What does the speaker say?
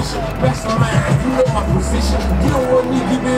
mission. That's all I ask you on my position. You don't want me to give it up.